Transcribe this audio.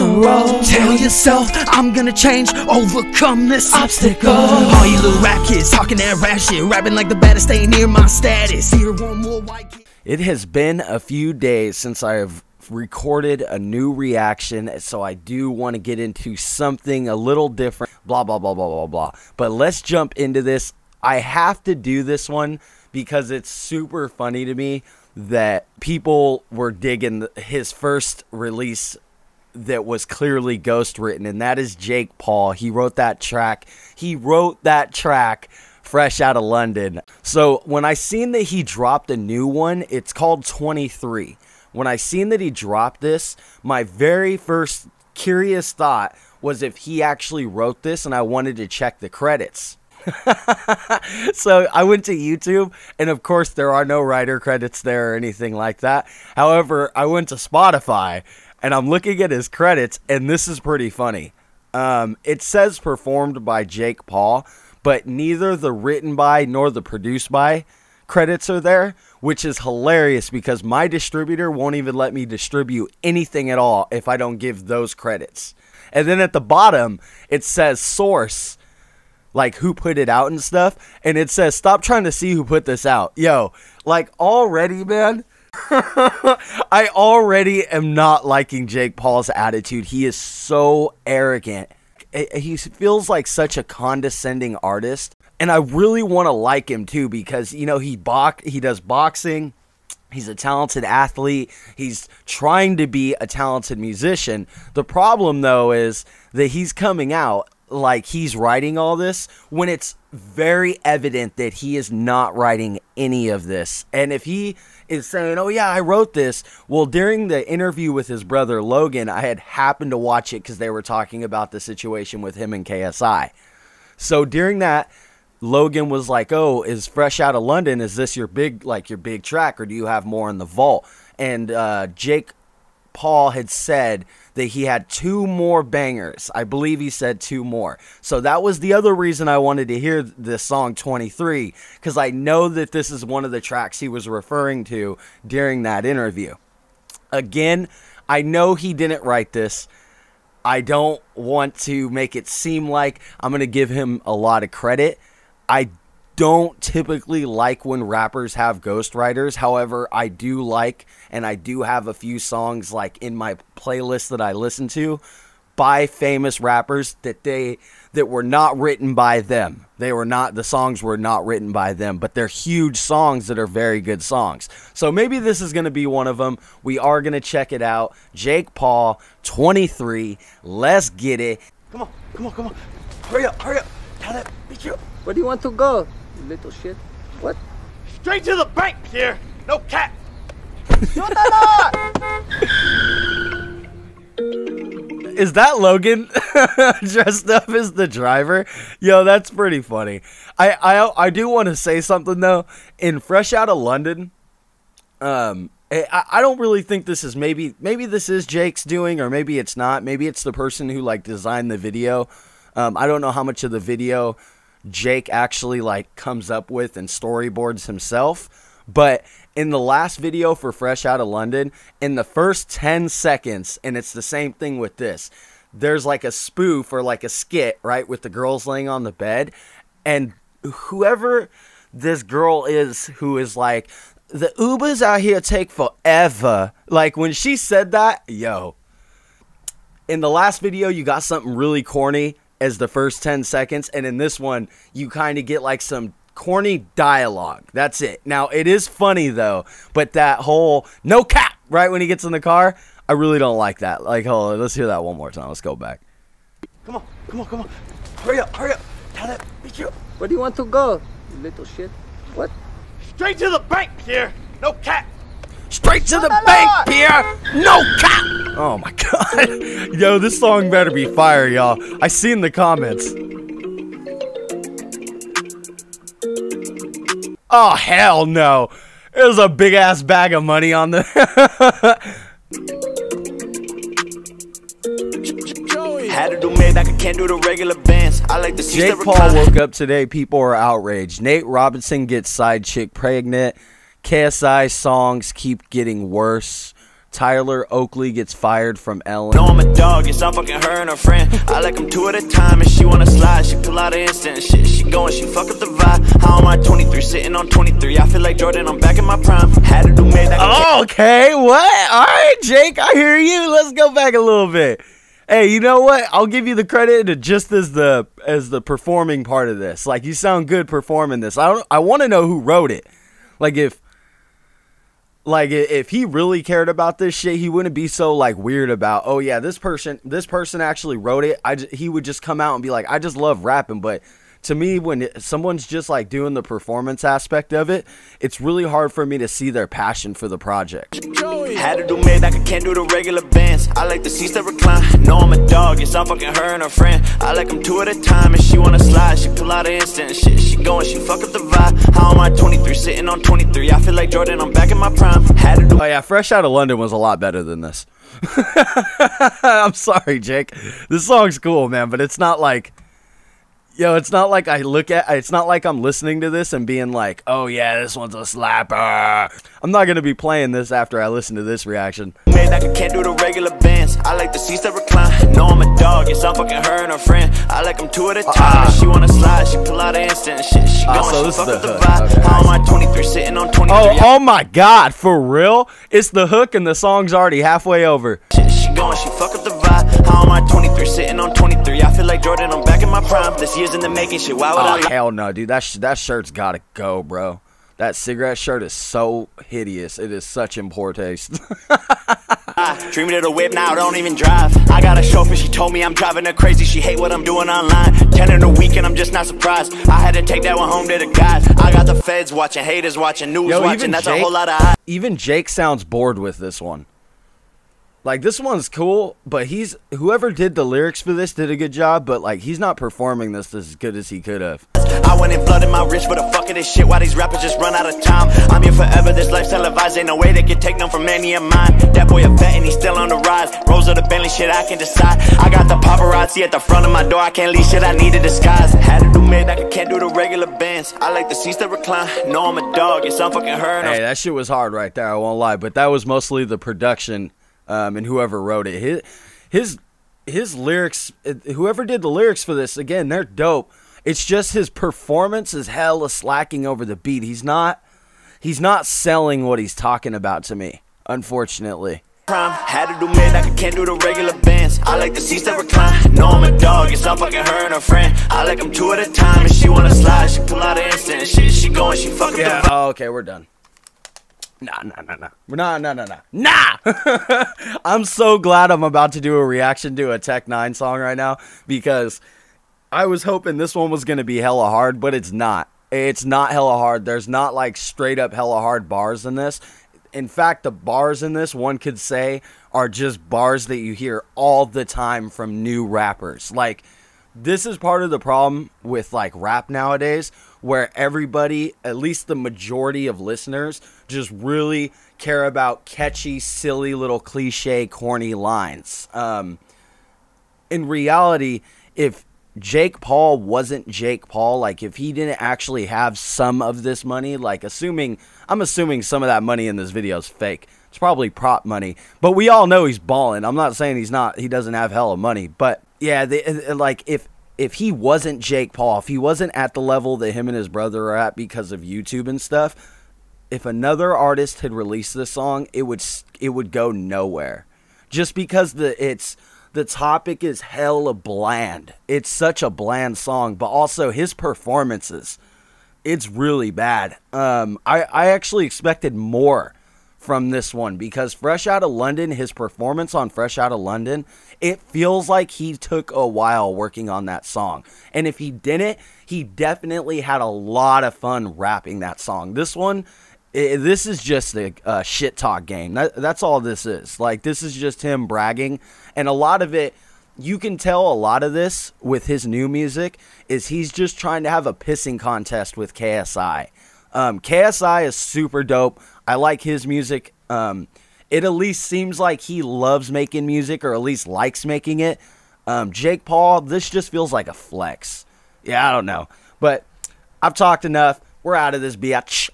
on a roll. Tell yourself, I'm gonna change, overcome this obstacle. All you little rap kids talking that rap shit, rapping like the baddest, stay near my status. Here one more white kid. It has been a few days since I have recorded a new reaction, so I do want to get into something a little different, blah blah blah blah blah blah, but let's jump into this. I have to do this one because it's super funny to me that people were digging his first release that was clearly ghost written, and that is Jake Paul. He wrote that track. He wrote that track Fresh Out of London. So when I seen that he dropped a new one, it's called 23. When I seen that he dropped this, my very first curious thought was if he actually wrote this, and I wanted to check the credits. So I went to YouTube, and of course there are no writer credits there or anything like that. However, I went to Spotify, and I'm looking at his credits, and this is pretty funny. It says performed by Jake Paul, but neither the written by nor the produced by credits are there, which is hilarious because my distributor won't even let me distribute anything at all if I don't give those credits. And then at the bottom, it says source, like who put it out and stuff, and it says stop trying to see who put this out. Yo, like already, man, I already am not liking Jake Paul's attitude. He is so arrogant. He feels like such a condescending artist. And I really want to like him too because, you know, he does boxing. He's a talented athlete. He's trying to be a talented musician. The problem, though, is that he's coming out like he's writing all this when it's very evident that he is not writing any of this. And if he is saying, oh yeah, I wrote this, well, during the interview with his brother Logan, I had happened to watch it because they were talking about the situation with him and KSI. So during that, Logan was like, oh, is Fresh Out of London, is this your big, like your big track, or do you have more in the vault? And Jake Paul had said that he had 2 more bangers. I believe he said 2 more. So that was the other reason I wanted to hear this song 23, because I know that this is one of the tracks he was referring to during that interview. Again, I know he didn't write this. I don't want to make it seem like I'm going to give him a lot of credit. I don't typically like when rappers have ghostwriters. However, I do like, and I do have a few songs like in my playlist that I listen to by famous rappers that were not written by them. They were not, the songs were not written by them, but they're huge songs that are very good songs. So maybe this is going to be one of them. We are going to check it out. Jake Paul, 23. Let's get it. Come on, come on, come on. Hurry up, hurry up. Tyler, beat you up. Where do you want to go, you little shit? What? Straight to the bank here. No cat. Is that Logan dressed up as the driver? Yo, that's pretty funny. I do want to say something though. In Fresh Out of London, I don't really think this is, maybe this is Jake's doing, or maybe it's not. Maybe it's the person who like designed the video. I don't know how much of the video Jake actually like comes up with and storyboards himself, but in the last video for Fresh Out of London, in the first 10 seconds, and it's the same thing with this, there's like a spoof or like a skit, right, with the girls laying on the bed, and whoever this girl is who is like, the Ubers out here take forever, like when she said that, yo, in the last video you got something really corny as the first 10 seconds, and in this one you kind of get like some corny dialogue. That's it. Now it is funny though, but that whole no cap right when he gets in the car, I really don't like that. Like, hold on, let's hear that one more time. Let's go back. Come on, come on, come on. Hurry up, hurry up. Tyler, beat you up. Where do you want to go, you little shit? What? Straight to the bank here. No cap. Straight to the bank, Pierre. No cap. Oh my god. Yo, this song better be fire, y'all. I seen the comments. Oh hell no. There's a big ass bag of money on the Jake Paul woke up today, people are outraged. Nate Robinson gets side chick pregnant. KSI songs keep getting worse. Tyler Oakley gets fired from Ellen. No, I'm a dog, yes, I fucking her and her friend. I like them two at a time, and she wanna slide. She pull out an instant, shit, she going, she fuck up the vibe. How am I 23, sitting on 23? I feel like Jordan, I'm back in my prime. Had to do made that. Oh, okay, what? All right, Jake, I hear you. Let's go back a little bit. Hey, you know what? I'll give you the credit to just as the performing part of this. Like, you sound good performing this. I want to know who wrote it. Like, if he really cared about this shit, he wouldn't be so, like, weird about, oh, yeah, this person actually wrote it. He would just come out and be like, I just love rapping. But to me, when someone's just, like, doing the performance aspect of it, it's really hard for me to see their passion for the project. Had to do mid, I can't do the regular bands. I like the seats that recline. No, I'm a dog, yes, I'm fucking her and her friend. I like them two at a time, and she wanna slide. She pull out an instant, shit, she going, she fuck up the vibe. How am I 23, sitting on 23? I feel like Jordan, I'm back in my prime. Had to do. Oh yeah, Fresh Out of London was a lot better than this. I'm sorry, Jake. This song's cool, man, but it's not like, yo, it's not like it's not like I'm listening to this and being like, oh yeah, this one's a slapper. I'm not going to be playing this after I listen to this reaction. Man, I can't do the regular bands. I like the seats that recline. No, I'm a dog. Yes, I'm fucking her and her friend. I like them two at a time. She want to slide. She pull out an instant. Shit, she going, so this is the hook. Okay. How am I 23 sitting on 23? Oh my God, for real? It's the hook and the song's already halfway over. Shit, she going, she fuck up the vibe. How am I 23 sitting on 23? I feel like Jordan, I'm back in my prime. This year's in the making, shit. Why would I? Hell no, dude. That shirt's gotta go, bro. That cigarette shirt is so hideous. It is such in poor taste. Dreaming of the whip, now I don't even drive. I got a chauffeur, she told me I'm driving her crazy. She hate what I'm doing online. 10 in a week and I'm just not surprised. I had to take that one home to the guys. I got the feds watching, haters watching, news watching. That's Jake, a whole lot of eyes. Even Jake sounds bored with this one. Like, this one's cool, but whoever did the lyrics for this did a good job, but, like, he's not performing this as good as he could have. I went and flooded my wrist with a fuck of this shit while these rappers just run out of time. I'm here forever, this life's televised, ain't no way they can take none from any of mine. That boy a vet and he's still on the rise. Rolls of the Bentley shit, I can decide. I got the paparazzi at the front of my door, I can't leave shit, I need a disguise. Had to do mid, I can't do the regular bands. I like the seats that recline, no, I'm a dog, yes, I'm fucking hurting. Hey, that shit was hard right there, I won't lie, but that was mostly the production. And whoever wrote it, his lyrics, whoever did the lyrics for this, again, they're dope. It's just his performance is hella slacking over the beat. He's not selling what he's talking about to me, unfortunately. Had to do mid, I can't do the regular bands. I like the seats that recline. No, I'm a dog, yes, I'm fucking her and her friend. I like them two at a time, and she wanna slide. She pull out an instant, shit, she going, she fucking. Yeah. Oh, okay, we're done. Nah. I'm so glad I'm about to do a reaction to a Tech Nine song right now, because I was hoping this one was going to be hella hard, but it's not. It's not hella hard. There's not, like, straight up hella hard bars in this. In fact, the bars in this, one could say, are just bars that you hear all the time from new rappers. Like, this is part of the problem with, like, rap nowadays, where everybody, at least the majority of listeners, just really care about catchy, silly little cliche, corny lines. In reality, if Jake Paul wasn't Jake Paul, like, if he didn't actually have some of this money, like, I'm assuming some of that money in this video is fake. It's probably prop money, but we all know he's balling. I'm not saying he doesn't have hella money, but yeah, like, if he wasn't Jake Paul, if he wasn't at the level that him and his brother are at because of YouTube and stuff, if another artist had released this song, it would go nowhere, just because the topic is hella bland. It's such a bland song, but also his performances, it's really bad. I actually expected more from this one, because Fresh Out of London, his performance on Fresh Out of London, it feels like he took a while working on that song. And if he didn't, he definitely had a lot of fun rapping that song. This one, this is just a shit talk game. That's all this is. Like, this is just him bragging. And a lot of it, you can tell a lot of this with his new music, is he's just trying to have a pissing contest with KSI. KSI is super dope. I like his music. It at least seems like he loves making music, or at least likes making it. Jake Paul, this just feels like a flex. Yeah, I don't know. But I've talked enough. We're out of this bitch.